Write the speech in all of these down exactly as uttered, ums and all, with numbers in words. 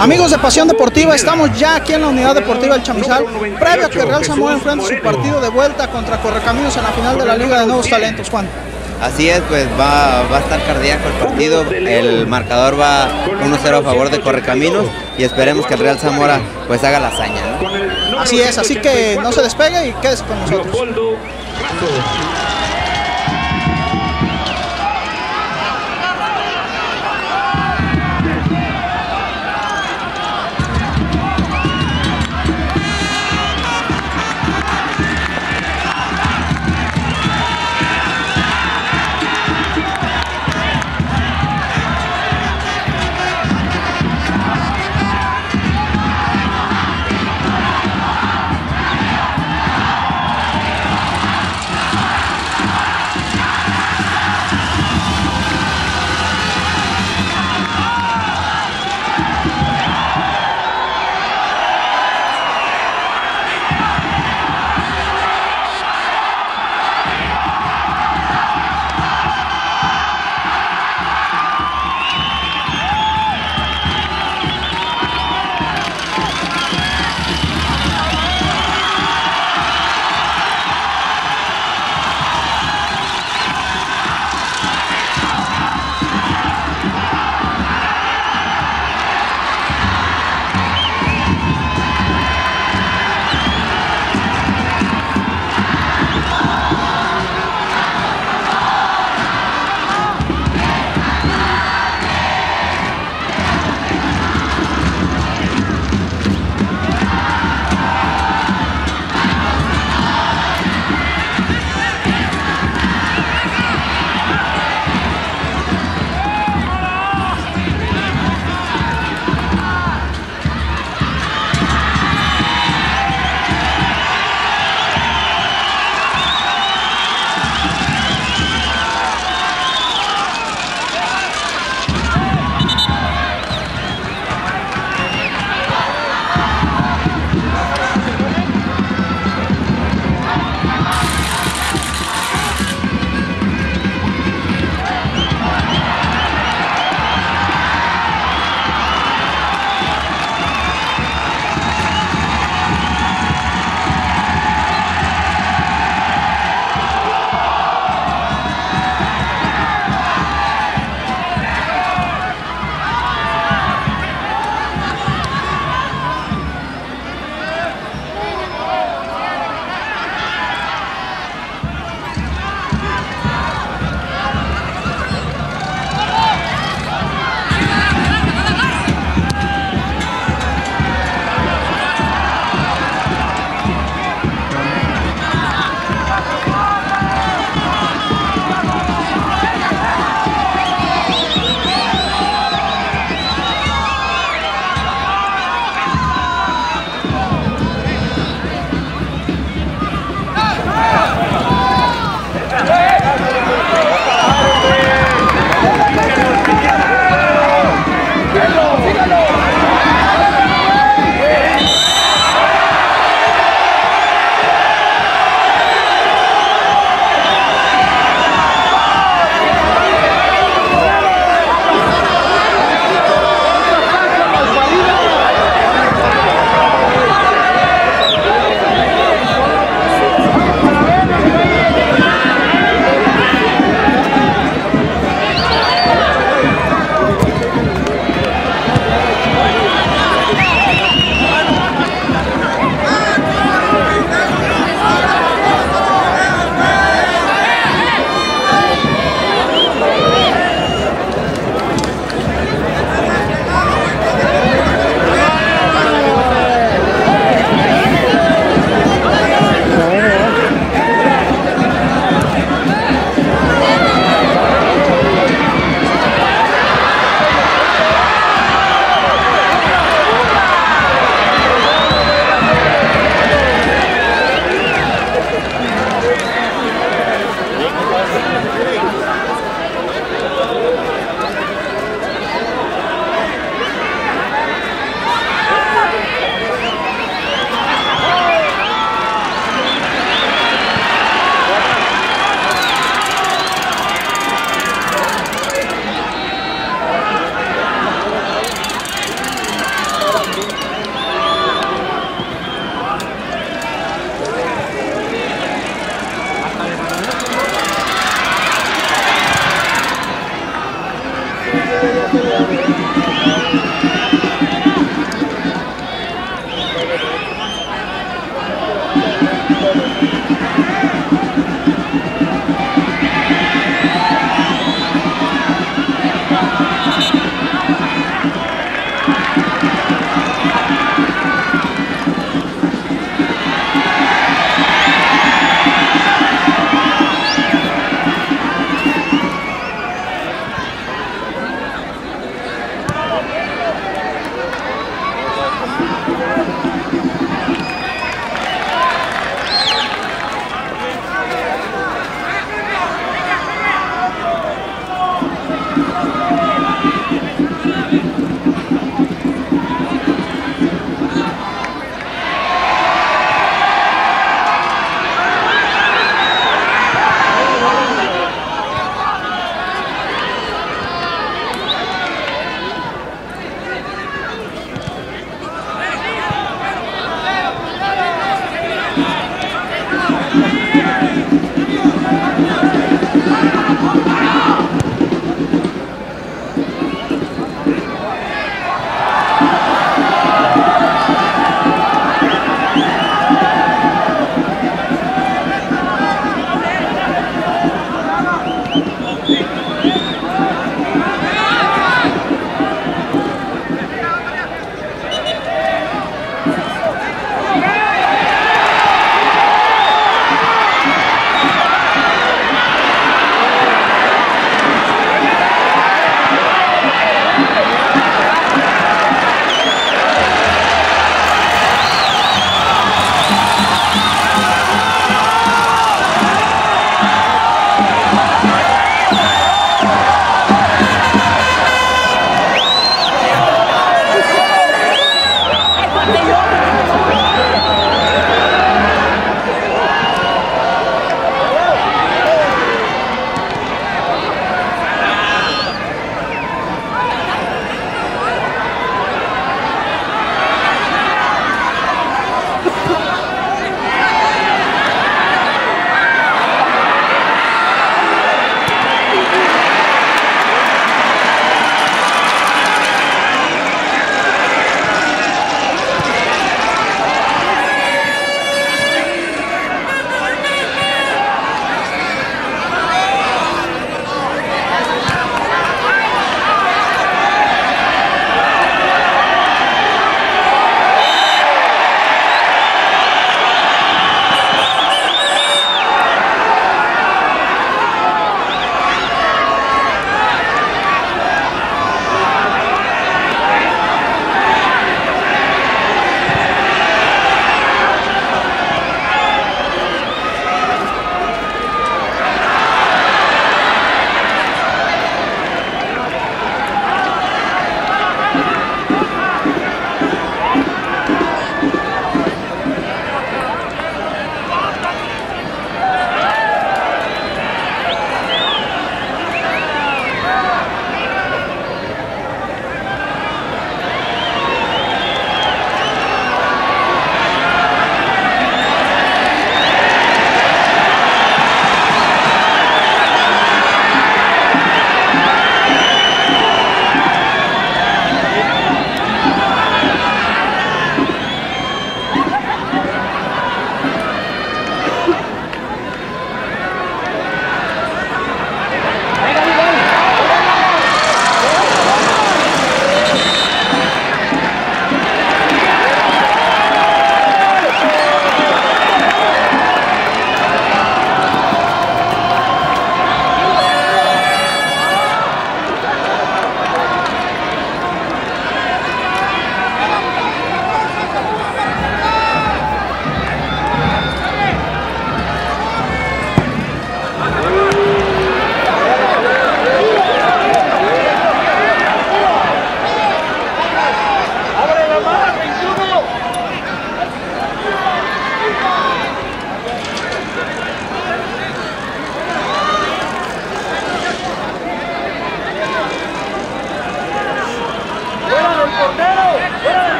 Amigos de Pasión Deportiva, estamos ya aquí en la Unidad Deportiva El Chamizal, previo a que Real Zamora enfrente su partido de vuelta contra Correcaminos en la final de la Liga de Nuevos Talentos, Juan. Así es, pues va, va a estar cardíaco el partido, el marcador va uno cero a favor de Correcaminos y esperemos que el Real Zamora pues haga la hazaña, ¿no? Así es, así que no se despegue y quédese con nosotros.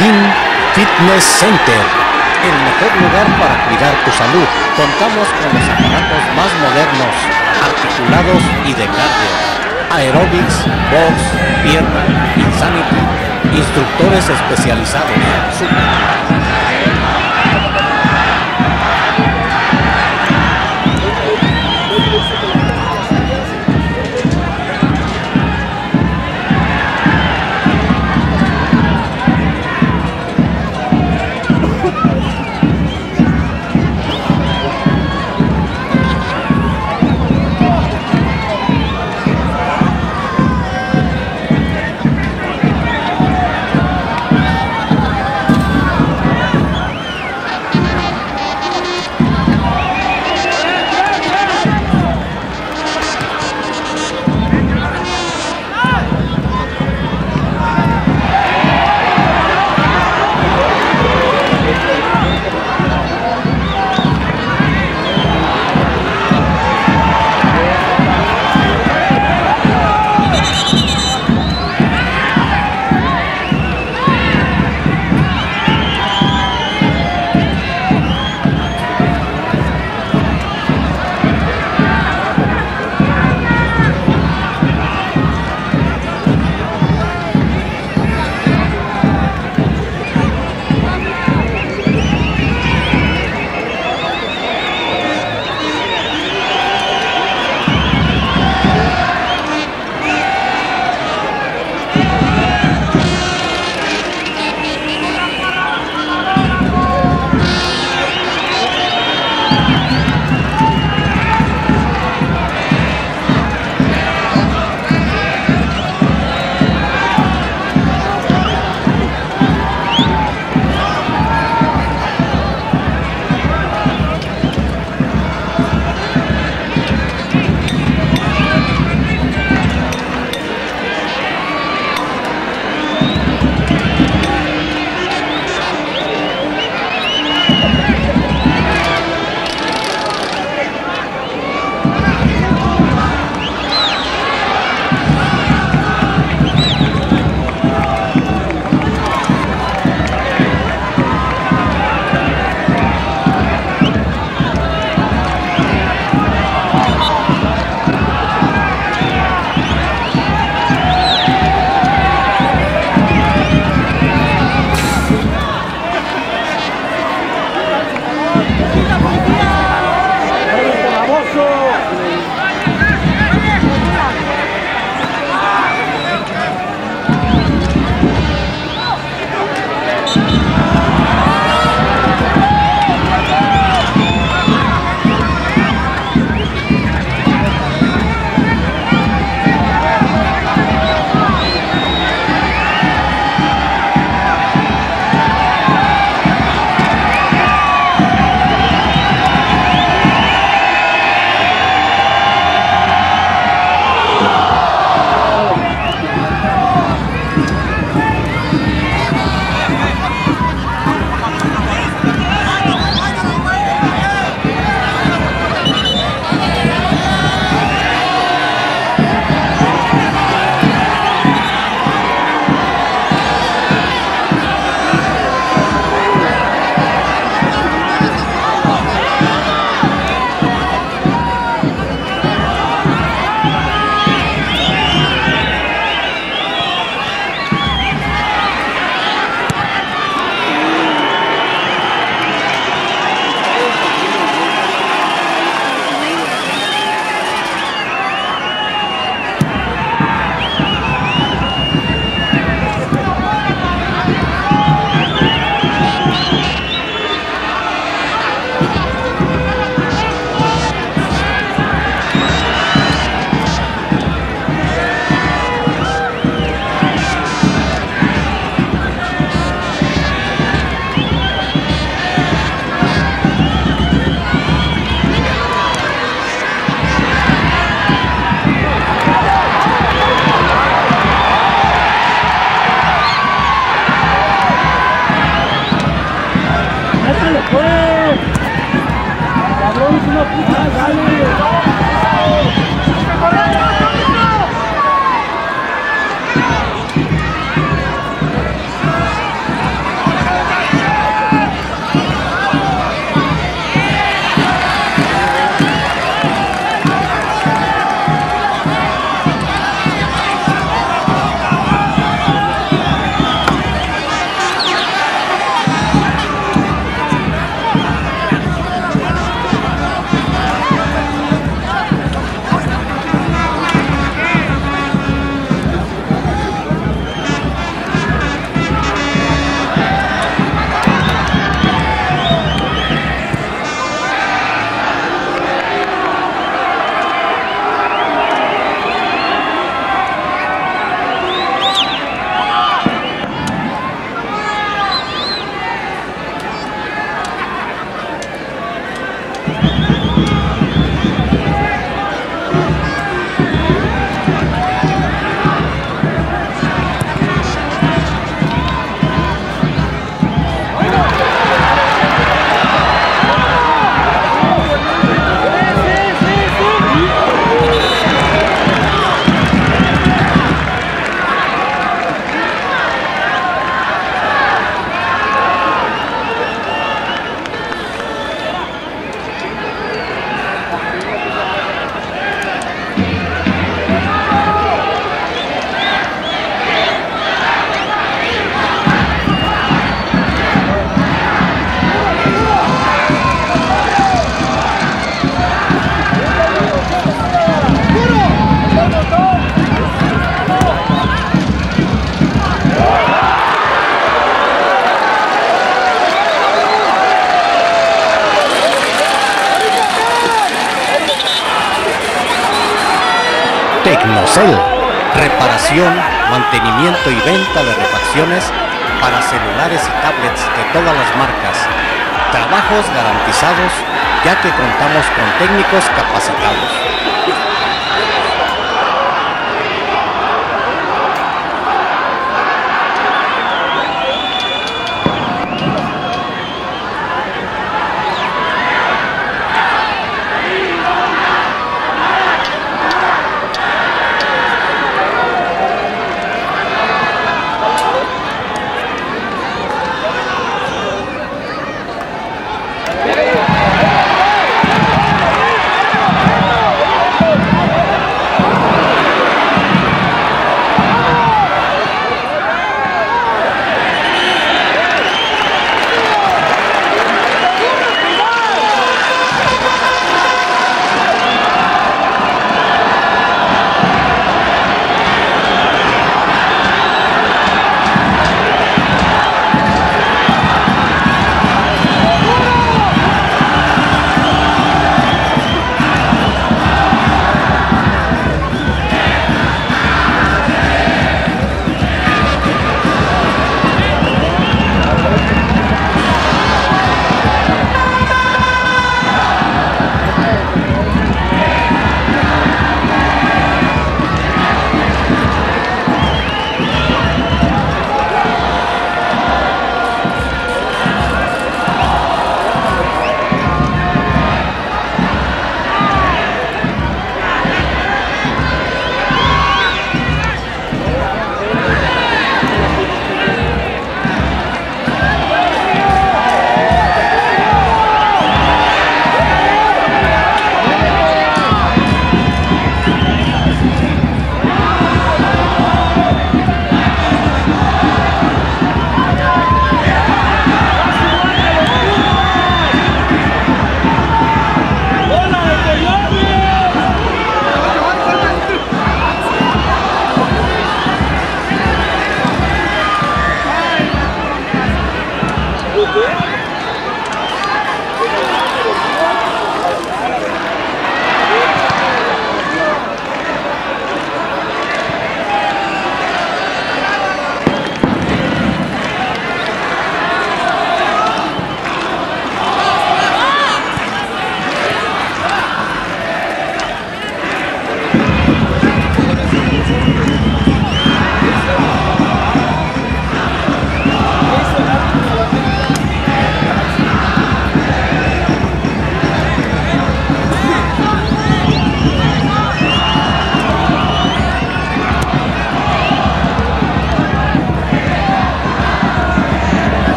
Tecnogym Fitness Center, el mejor lugar para cuidar tu salud. Contamos con los aparatos más modernos, articulados y de cardio, aerobics, box, pierna, insanity, instructores especializados. Tecnocel, reparación, mantenimiento y venta de refacciones para celulares y tablets de todas las marcas. Trabajos garantizados, ya que contamos con técnicos capacitados.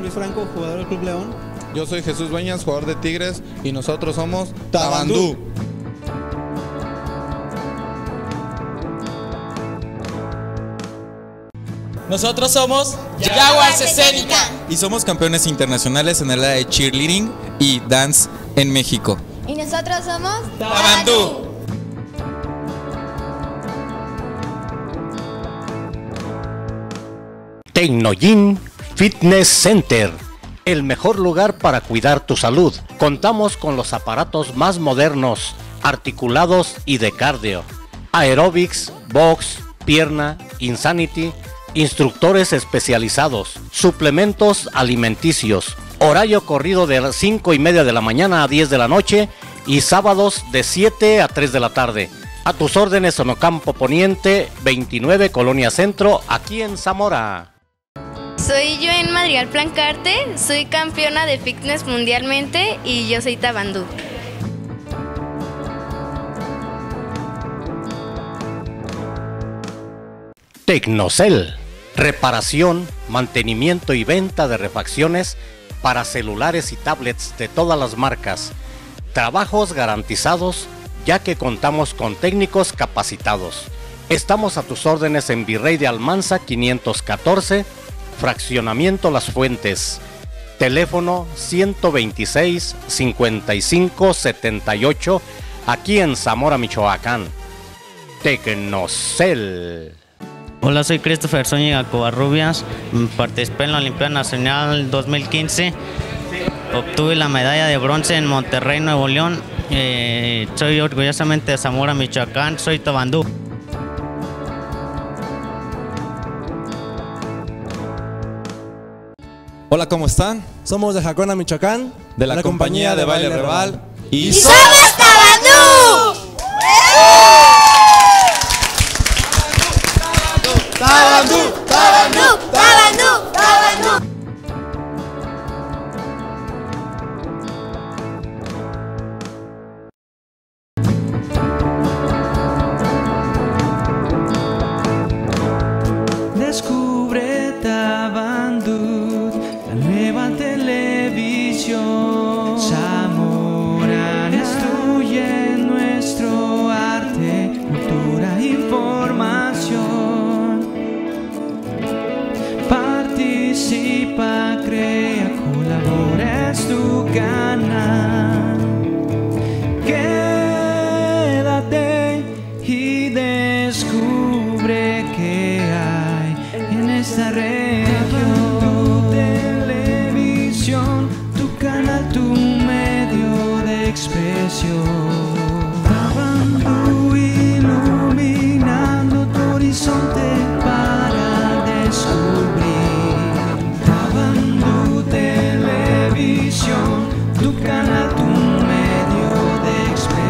Luis Franco, jugador del Club León. Yo soy Jesús Dueñas, jugador de Tigres, y nosotros somos Tavandú. Nosotros somos Yaguas Escénica y somos campeones internacionales en el área de cheerleading y dance en México. Y nosotros somos Tavandú. Tecnogym Fitness Center, el mejor lugar para cuidar tu salud. Contamos con los aparatos más modernos, articulados y de cardio, aerobics, box, pierna, insanity, instructores especializados, suplementos alimenticios, horario corrido de las cinco y media de la mañana a diez de la noche y sábados de siete a tres de la tarde. A tus órdenes en Ocampo Poniente, veintinueve, Colonia Centro, aquí en Zamora. Soy Joan Madrigal Plancarte, soy campeona de fitness mundialmente y yo soy Tavandú. Tecnocel, reparación, mantenimiento y venta de refacciones para celulares y tablets de todas las marcas. Trabajos garantizados, ya que contamos con técnicos capacitados. Estamos a tus órdenes en Virrey de Almanza quinientos catorce, Fraccionamiento Las Fuentes, teléfono ciento veintiséis, cincuenta y cinco, setenta y ocho, aquí en Zamora, Michoacán. Tecnocel. Hola, soy Christopher Zóñiga Covarrubias, participé en la Olimpiada Nacional dos mil quince, obtuve la medalla de bronce en Monterrey, Nuevo León. Eh, soy orgullosamente de Zamora, Michoacán, soy Tavandú. Hola, ¿cómo están? Somos de Jacona, Michoacán, de la, la compañía, compañía de Baile Reval y, y somos Tavandú. Tavandú, Tavandú, Tavandú, Tavandú. Descubre Tavandú, la nueva televisión. Zamora destruye nuestro arte, cultura, información. Participa, crea, colabora, es tu canal. Quédate y descubre qué hay en esta región. Tu televisión, tu canal, tu medio de expresión. Tavandú iluminando tu horizonte para descubrir. Tu canal, tu medio de expresión.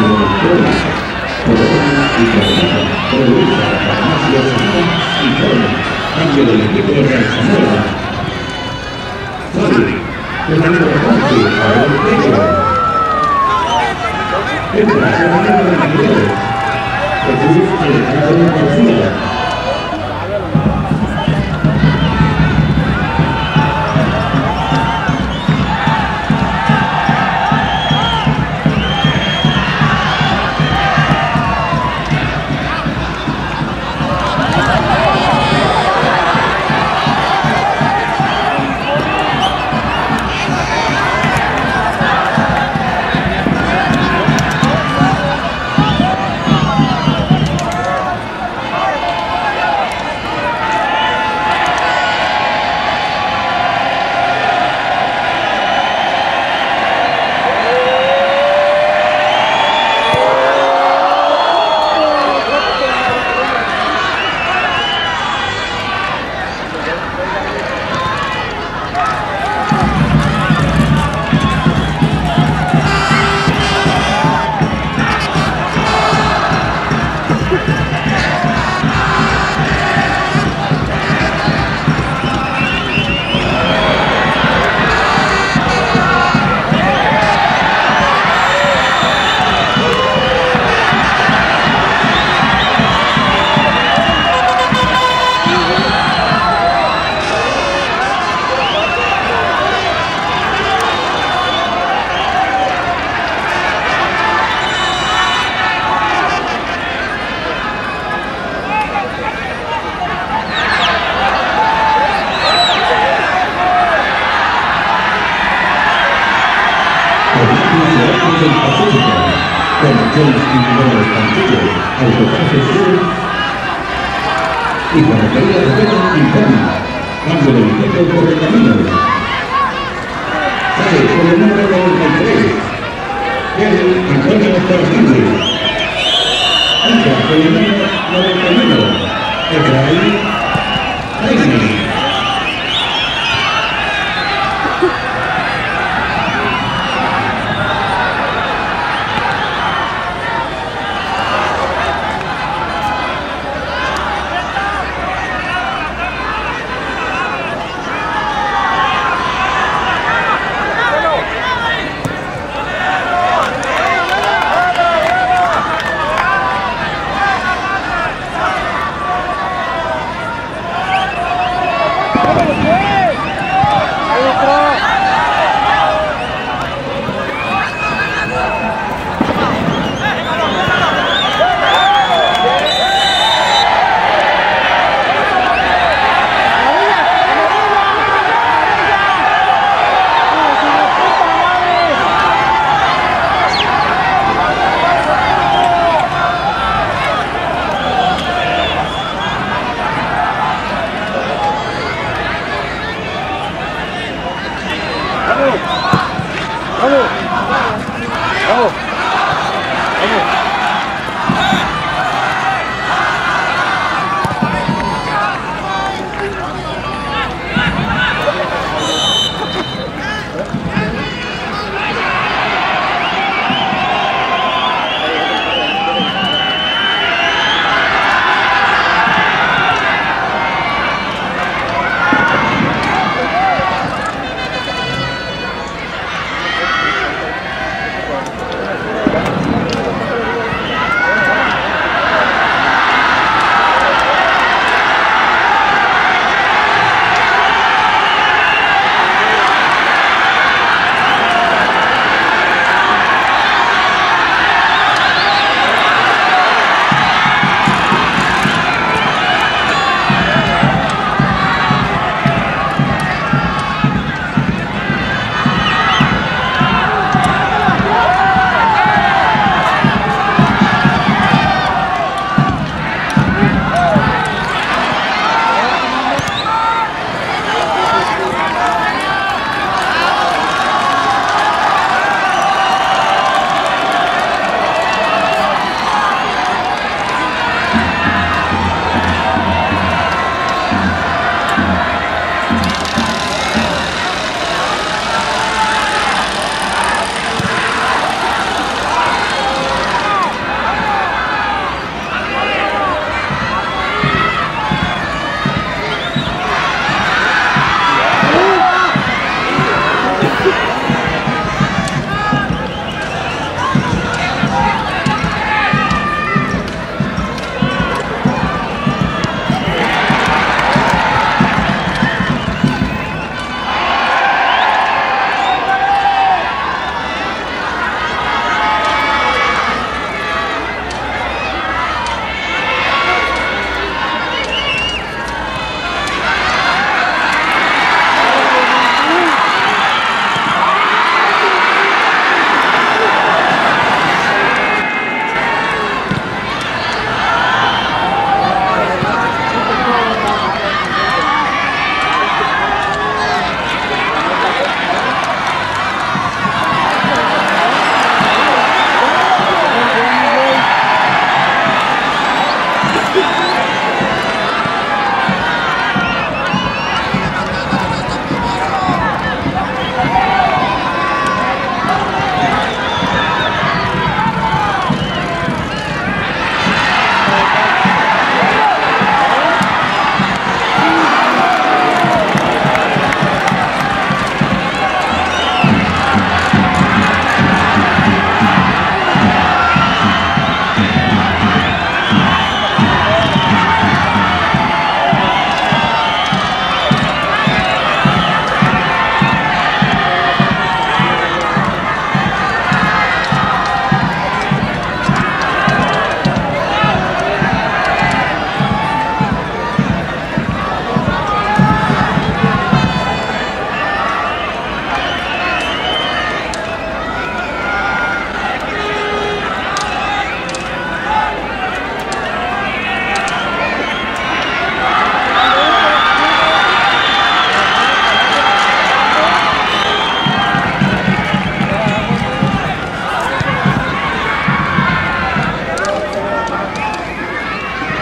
Gracias.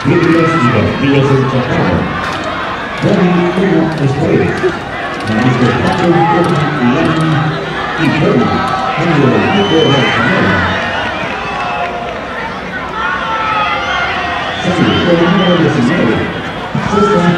Ligas y partidos en Chacao. Domingo después, manifestado con Milán y Puebla, cuando el doctor Alcamara. Sánchez, el número diecinueve, Sosa.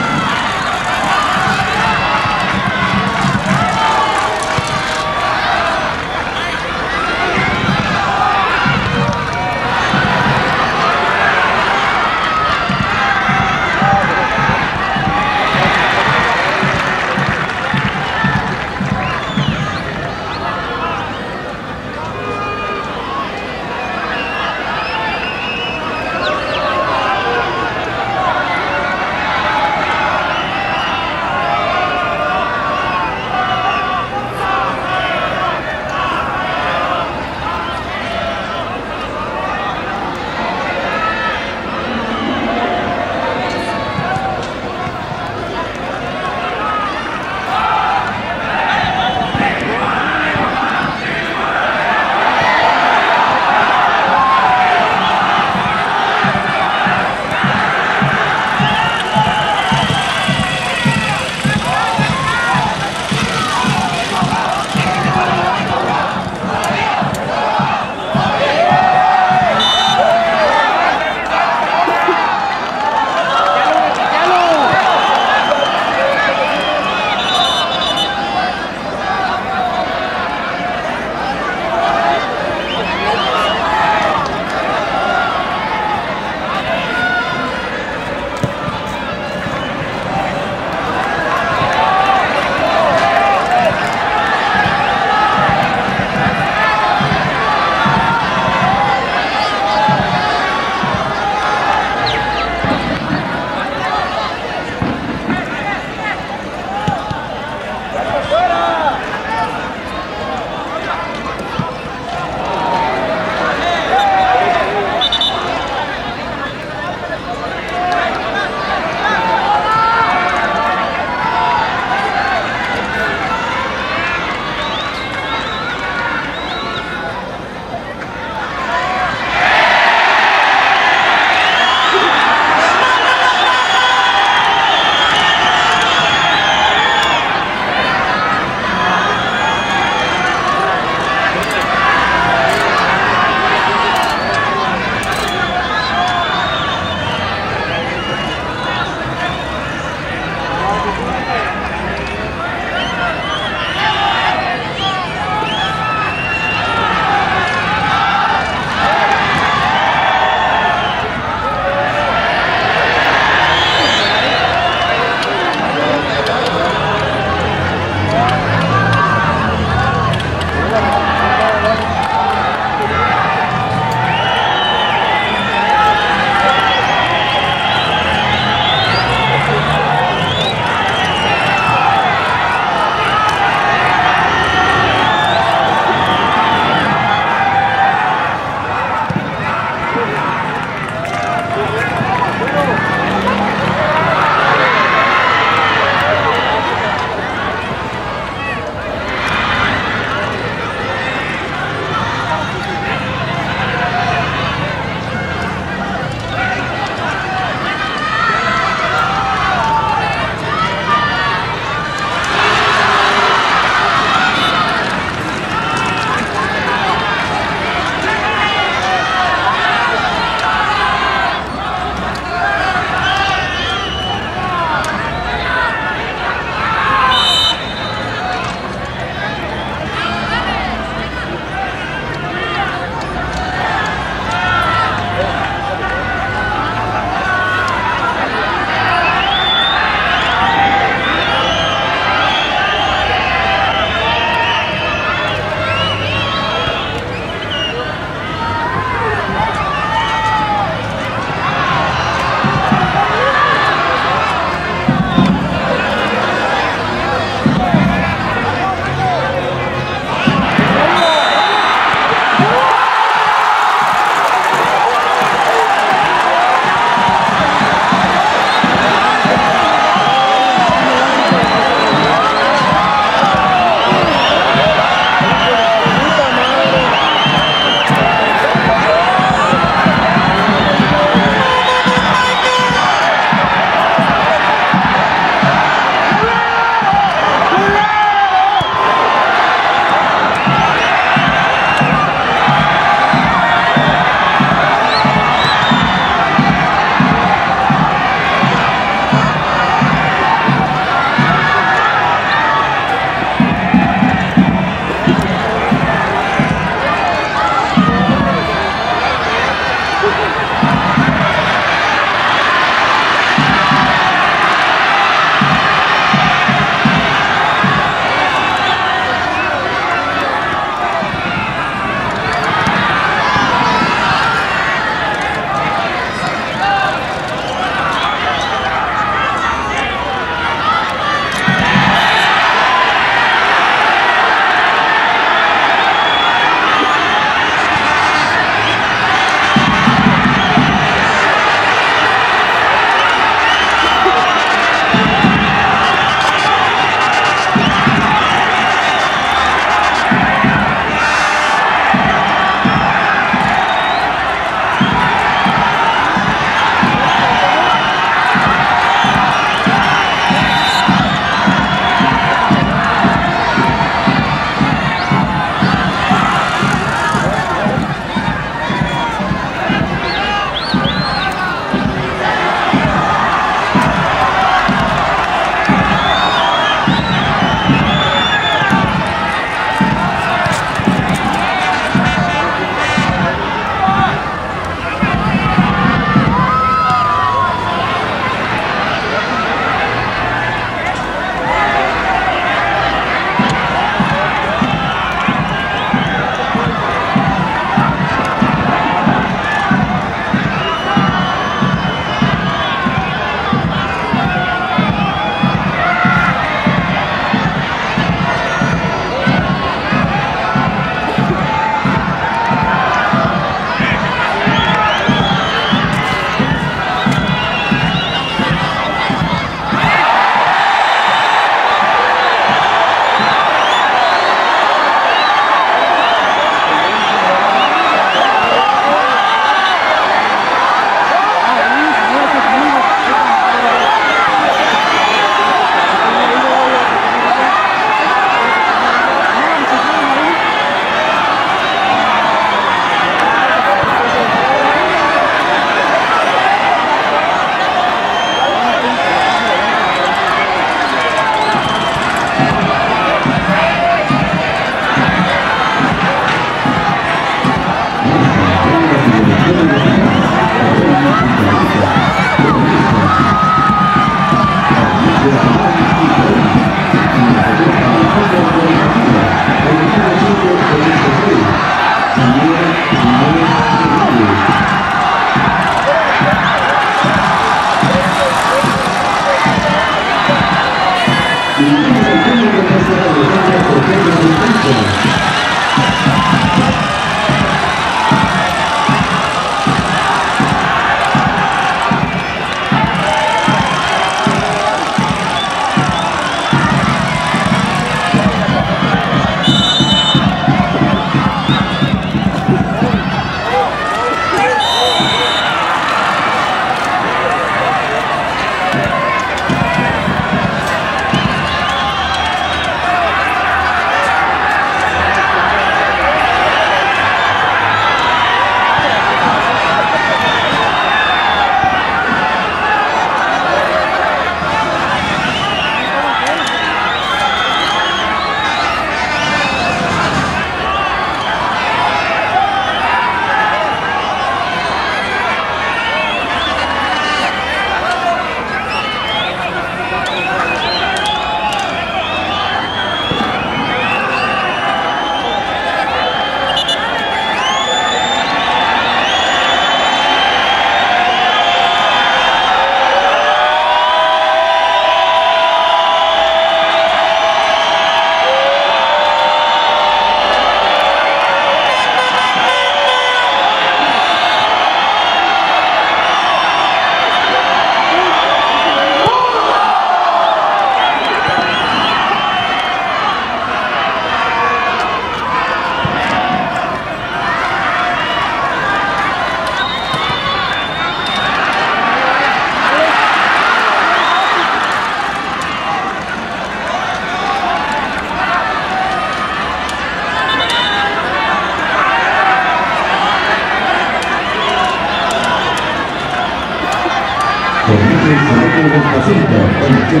ochenta y ocho,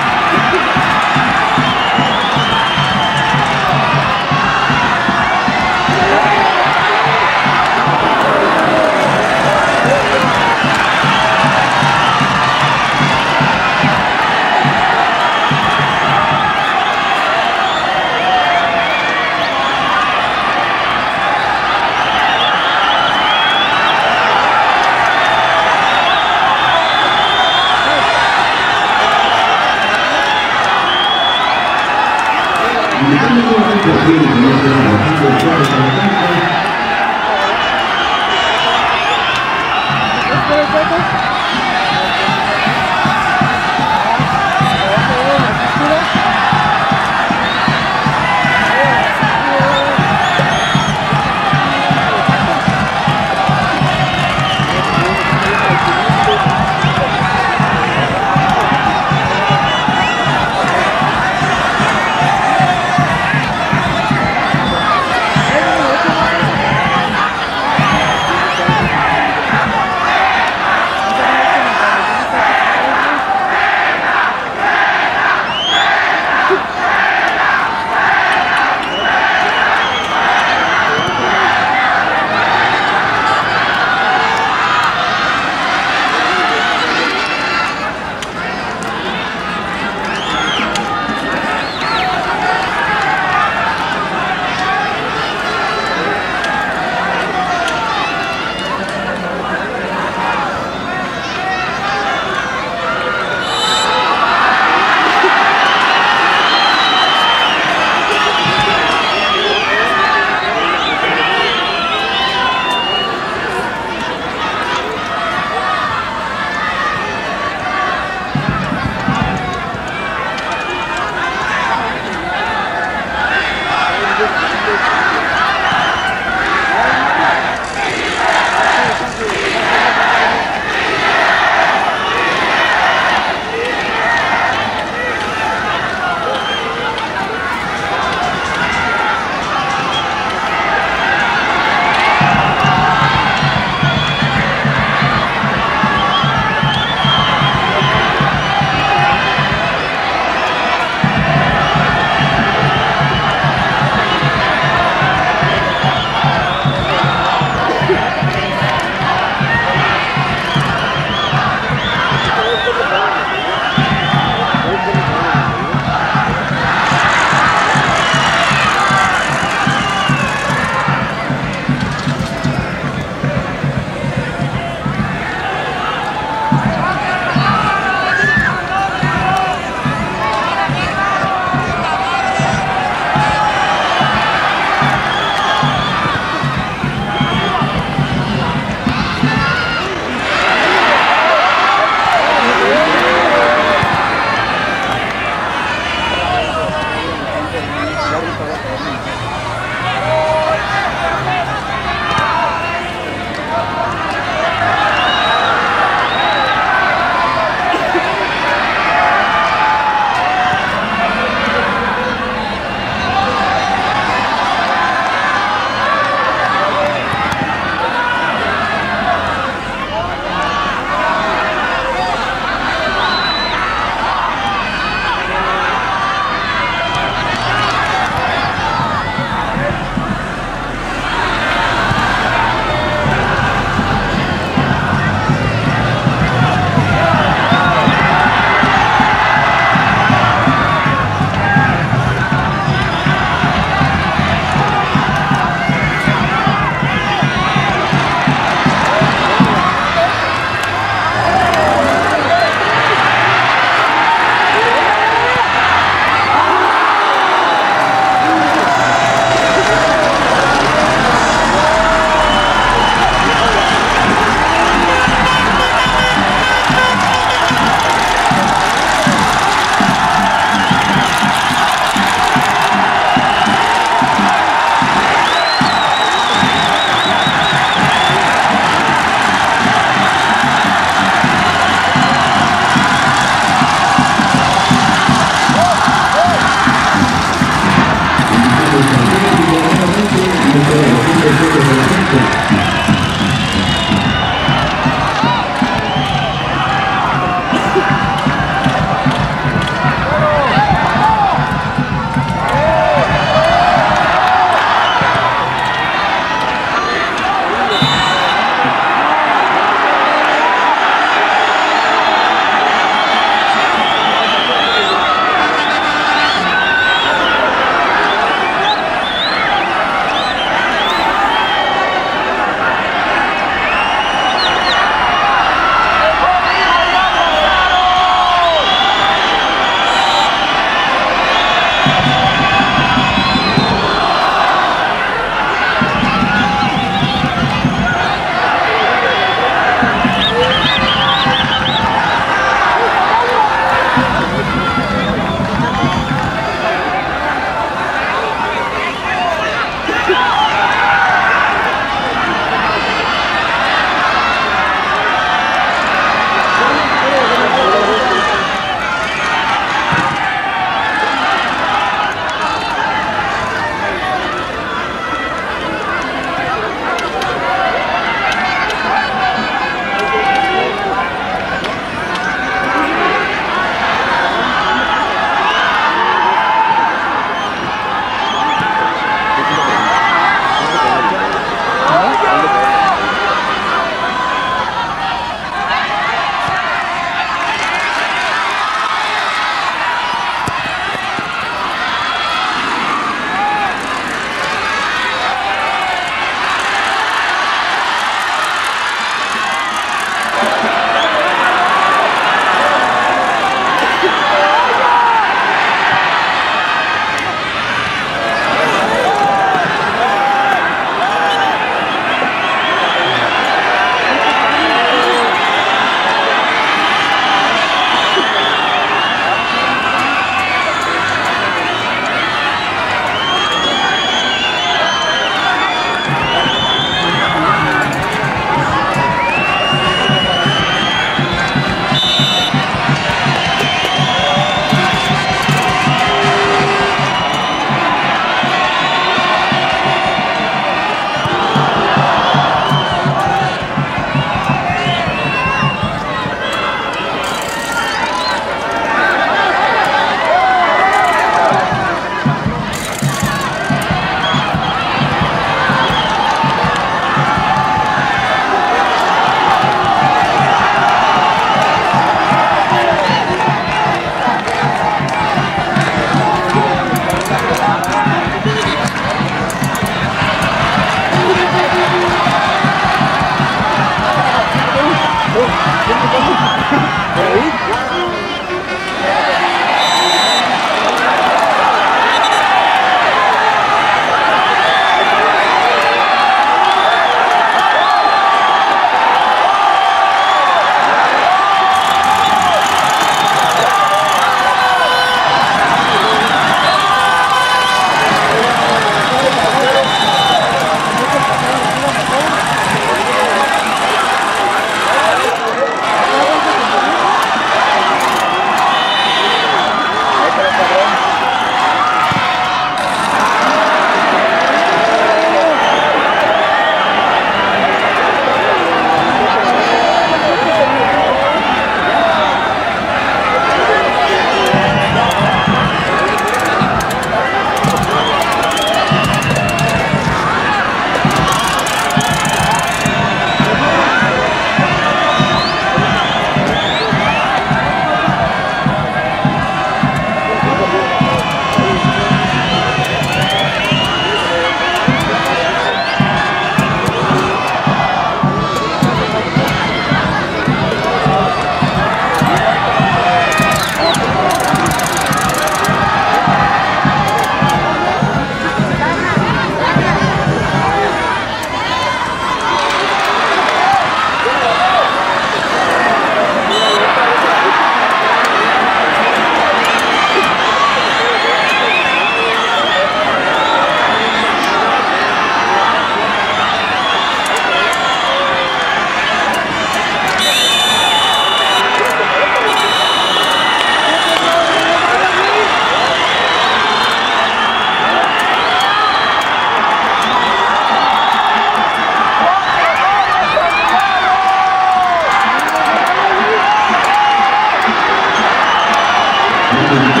El equipo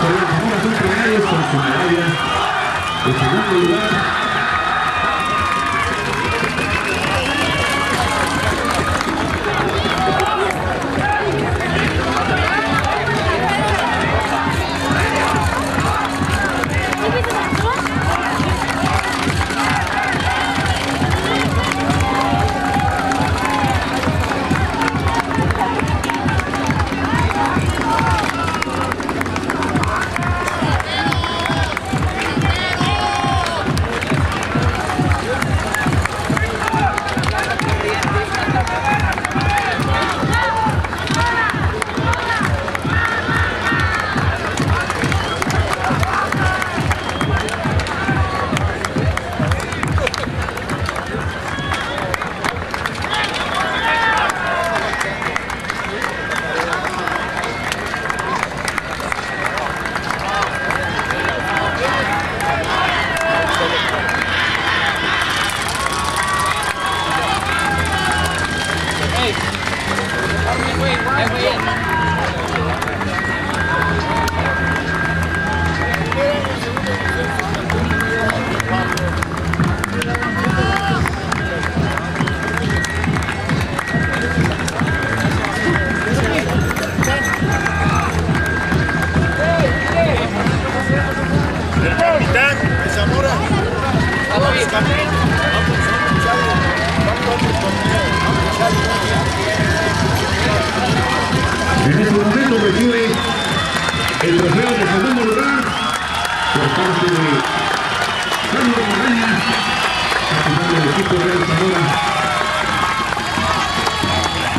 de Real Zamora son primeros con su medalla de segundo lugar.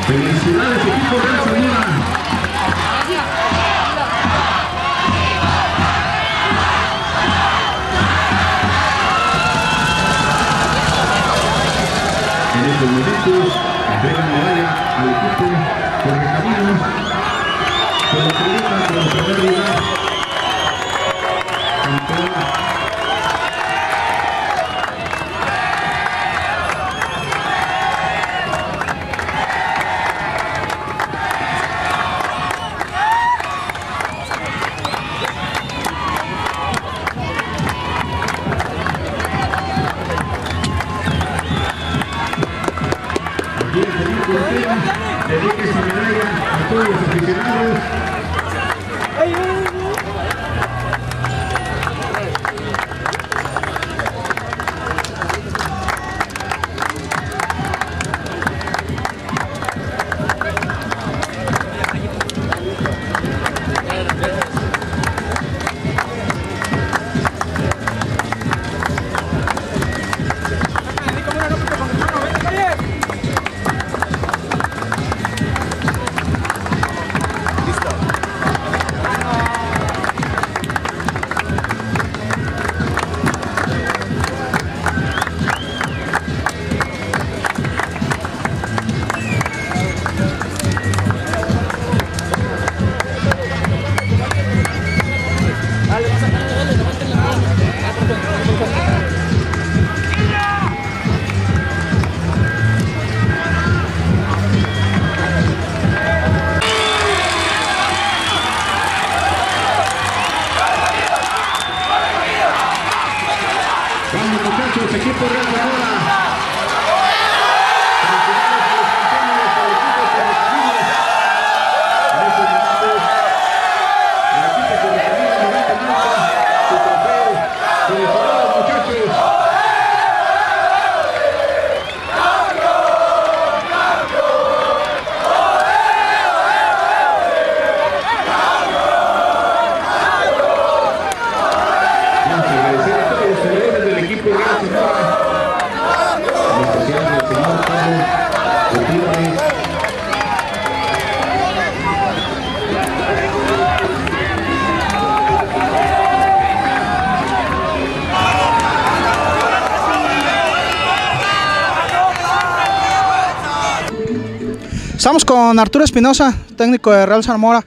Felicidades, equipo Real Zamora. En estos momentos entregan medalla al equipo Correcaminos con la pelota por el primer lugar, campeón. Dedique su medalla a todos los aficionados. Let's go. Estamos con Arturo Espinoza, técnico de Real Zamora.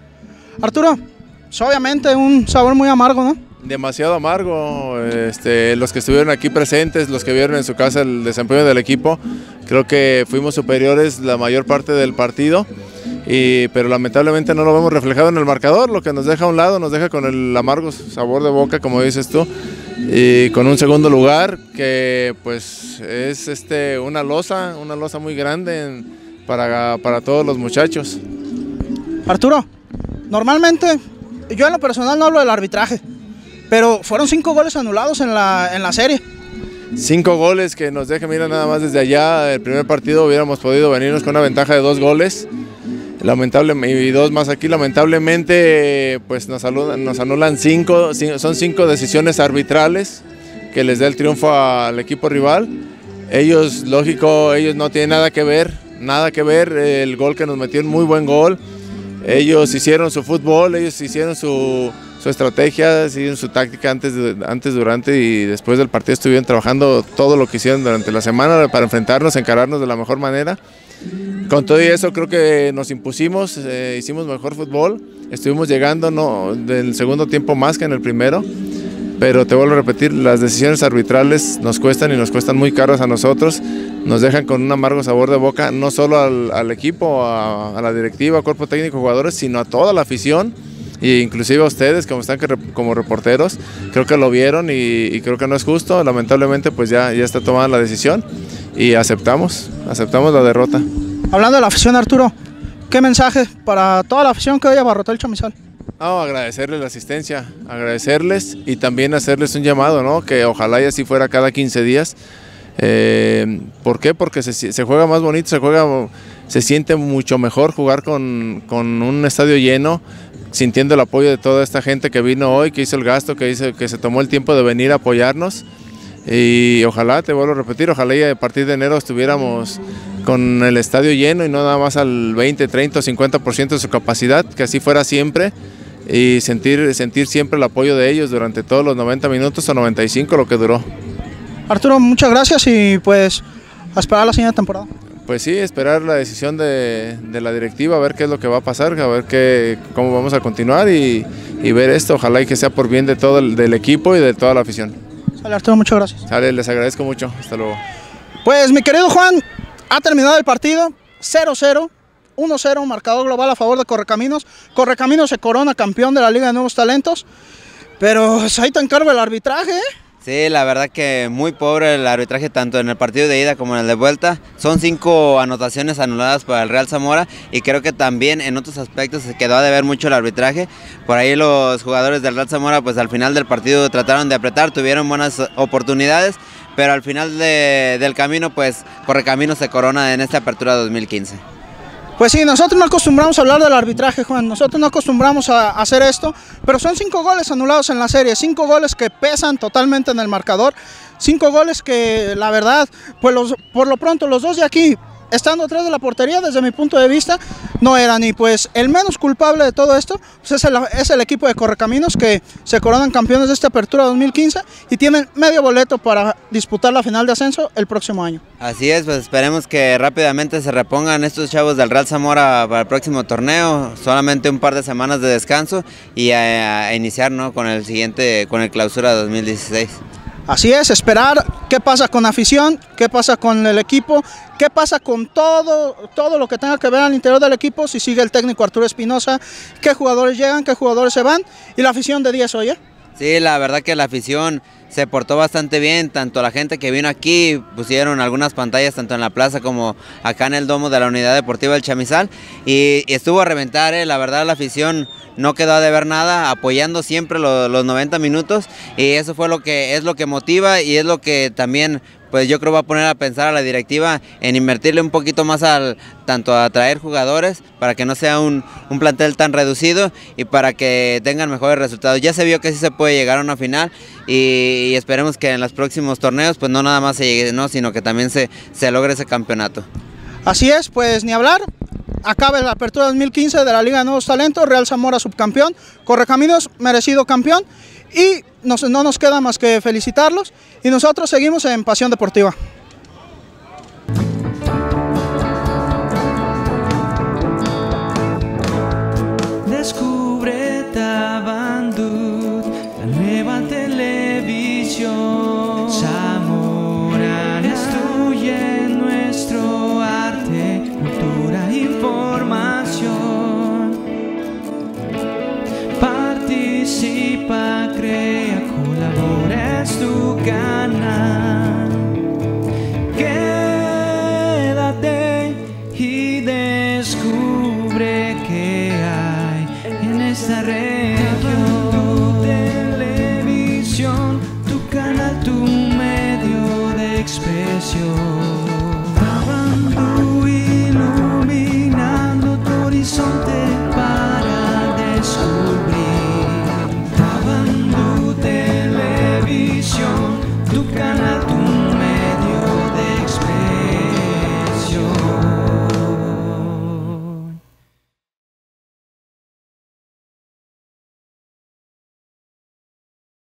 Arturo, pues obviamente un sabor muy amargo, ¿no? Demasiado amargo. Este, los que estuvieron aquí presentes, los que vieron en su casa el desempeño del equipo, creo que fuimos superiores la mayor parte del partido, y, pero lamentablemente no lo vemos reflejado en el marcador, lo que nos deja a un lado, nos deja con el amargo sabor de boca, como dices tú, y con un segundo lugar que pues es este, una losa, una losa muy grande en... Para, para todos los muchachos. Arturo, normalmente, yo en lo personal no hablo del arbitraje, pero fueron cinco goles anulados en la, en la serie. Cinco goles que nos dejan, mira nada más desde allá, el primer partido hubiéramos podido venirnos con una ventaja de dos goles, lamentablemente, y dos más aquí, lamentablemente pues nos anulan, nos anulan cinco, son cinco decisiones arbitrales que les da el triunfo al equipo rival. Ellos, lógico, ellos no tienen nada que ver. Nada que ver, el gol que nos metió, un muy buen gol. Ellos hicieron su fútbol, ellos hicieron su, su estrategia, hicieron su táctica antes, antes, durante y después del partido. Estuvieron trabajando todo lo que hicieron durante la semana para enfrentarnos, encararnos de la mejor manera. Con todo eso creo que nos impusimos, eh, hicimos mejor fútbol. Estuvimos llegando no, del segundo tiempo más que en el primero. Pero te vuelvo a repetir, las decisiones arbitrales nos cuestan y nos cuestan muy caras a nosotros, nos dejan con un amargo sabor de boca, no solo al, al equipo, a, a la directiva, cuerpo técnico, jugadores, sino a toda la afición, e inclusive a ustedes como están que, como reporteros, creo que lo vieron y, y creo que no es justo. Lamentablemente pues ya, ya está tomada la decisión y aceptamos, aceptamos la derrota. Hablando de la afición, Arturo, ¿qué mensaje para toda la afición que hoy abarrotó el Chamizal? No, agradecerles la asistencia, agradecerles y también hacerles un llamado, ¿no? Que ojalá y así fuera cada quince días. Eh, ¿Por qué? Porque se, se juega más bonito, se juega, se siente mucho mejor jugar con, con un estadio lleno, sintiendo el apoyo de toda esta gente que vino hoy, que hizo el gasto, que, hizo, que se tomó el tiempo de venir a apoyarnos. Y ojalá, te vuelvo a repetir, ojalá y a partir de enero estuviéramos con el estadio lleno y no nada más al veinte, treinta o cincuenta por ciento de su capacidad, que así fuera siempre. Y sentir, sentir siempre el apoyo de ellos durante todos los noventa minutos o noventa y cinco, lo que duró. Arturo, muchas gracias y pues a esperar la siguiente temporada. Pues sí, esperar la decisión de, de la directiva, a ver qué es lo que va a pasar, a ver qué, cómo vamos a continuar y, y ver esto. Ojalá y que sea por bien de todo el del equipo y de toda la afición. Sale, Arturo, muchas gracias. Sale, les agradezco mucho. Hasta luego. Pues mi querido Juan, ha terminado el partido cero cero. uno cero, marcador global a favor de Correcaminos. Correcaminos se corona campeón de la Liga de Nuevos Talentos, pero ahí te encargo el arbitraje, ¿eh? Sí, la verdad que muy pobre el arbitraje, tanto en el partido de ida como en el de vuelta. Son cinco anotaciones anuladas para el Real Zamora y creo que también en otros aspectos se quedó a deber mucho el arbitraje. Por ahí los jugadores del Real Zamora pues al final del partido trataron de apretar, tuvieron buenas oportunidades, pero al final de, del camino pues Correcaminos se corona en esta apertura dos mil quince. Pues sí, nosotros no acostumbramos a hablar del arbitraje, Juan, nosotros no acostumbramos a hacer esto, pero son cinco goles anulados en la serie, cinco goles que pesan totalmente en el marcador, cinco goles que la verdad, pues los, por lo pronto los dos de aquí, estando atrás de la portería, desde mi punto de vista, no eran, y pues el menos culpable de todo esto pues es, el, es el equipo de Correcaminos, que se coronan campeones de esta apertura dos mil quince y tienen medio boleto para disputar la final de ascenso el próximo año. Así es, pues esperemos que rápidamente se repongan estos chavos del Real Zamora para el próximo torneo, solamente un par de semanas de descanso y a, a iniciar, ¿no?, con el siguiente, con el clausura dos mil dieciséis. Así es, esperar qué pasa con afición, qué pasa con el equipo, qué pasa con todo, todo lo que tenga que ver al interior del equipo, si sigue el técnico Arturo Espinoza, qué jugadores llegan, qué jugadores se van y la afición de diez hoy, ¿eh? Sí, la verdad que la afición se portó bastante bien, tanto la gente que vino aquí, pusieron algunas pantallas tanto en la plaza como acá en el domo de la Unidad Deportiva El Chamizal y, y estuvo a reventar, ¿eh? La verdad la afición no quedó de ver nada, apoyando siempre lo, los noventa minutos y eso fue lo que es lo que motiva y es lo que también pues yo creo va a poner a pensar a la directiva en invertirle un poquito más al tanto a traer jugadores para que no sea un, un plantel tan reducido y para que tengan mejores resultados. Ya se vio que sí se puede llegar a una final y, y esperemos que en los próximos torneos pues no nada más se llegue, ¿no?, sino que también se, se logre ese campeonato. Así es, pues ni hablar. Acaba la apertura dos mil quince de la Liga de Nuevos Talentos, Real Zamora subcampeón, Correcaminos merecido campeón y nos, no nos queda más que felicitarlos y nosotros seguimos en Pasión Deportiva. participa, crea, colabora, es tu canal. Quédate y descubre qué hay en esta región. Tavandú Televisión, tu canal, tu medio de expresión.